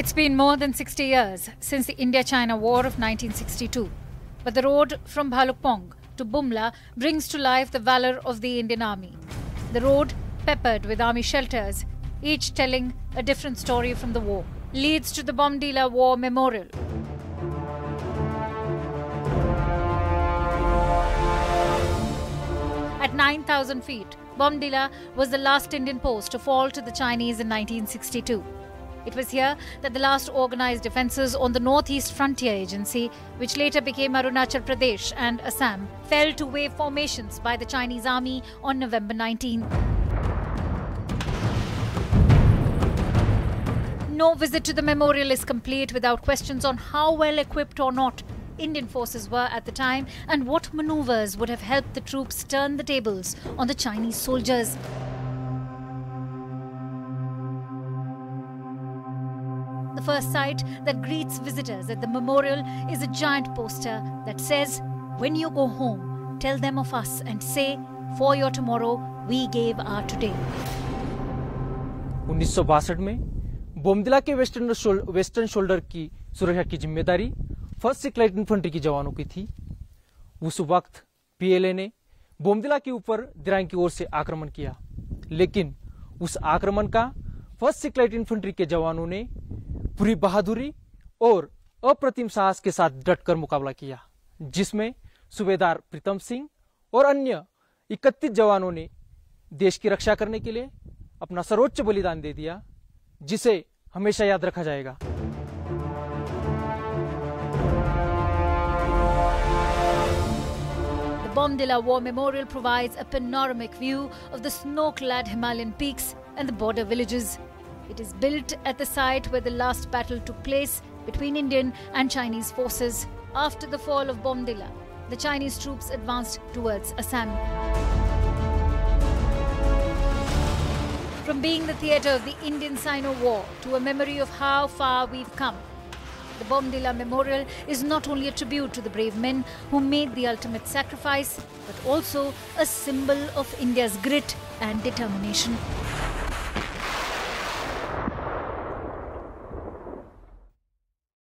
It's been more than 60 years since the India-China War of 1962. But the road from Balukpong to Bumla brings to life the valour of the Indian Army. The road, peppered with army shelters, each telling a different story from the war, leads to the Bomdila War Memorial. At 9,000 feet, Bomdila was the last Indian post to fall to the Chinese in 1962. It was here that the last organised defences on the Northeast Frontier Agency, which later became Arunachal Pradesh and Assam, fell to wave formations by the Chinese army on November 19. No visit to the memorial is complete without questions on how well equipped or not Indian forces were at the time and what manoeuvres would have helped the troops turn the tables on the Chinese soldiers. The first sight that greets visitors at the memorial is a giant poster that says, "When you go home, tell them of us and say, for your tomorrow, we gave our today." 1962 में बोमदिला के western shoulder की सुरक्षा की जिम्मेदारी first Sikh light infantry के जवानों की थी। उस वक्त PLA ने बोमदिला के ऊपर दिरांग की ओर से आक्रमण किया, लेकिन उस आक्रमण का फर्स्ट सिख लाइट इन्फेंट्री के जवानों ने पूरी बहादुरी और अप्रतिम साहस के साथ डटकर मुकाबला किया, जिसमें सूबेदार प्रीतम सिंह और अन्य 31 जवानों ने देश की रक्षा करने के लिए अपना सर्वोच्च बलिदान दे दिया, जिसे हमेशा याद रखा जाएगा। The Bomdila War Memorial provides a panoramic view of the snow-clad Himalayan peaks and the border villages. It is built at the site where the last battle took place between Indian and Chinese forces. After the fall of Bomdila, the Chinese troops advanced towards Assam. From being the theatre of the Indian-Sino War to a memory of how far we've come, the Bomdila Memorial is not only a tribute to the brave men who made the ultimate sacrifice, but also a symbol of India's grit and determination.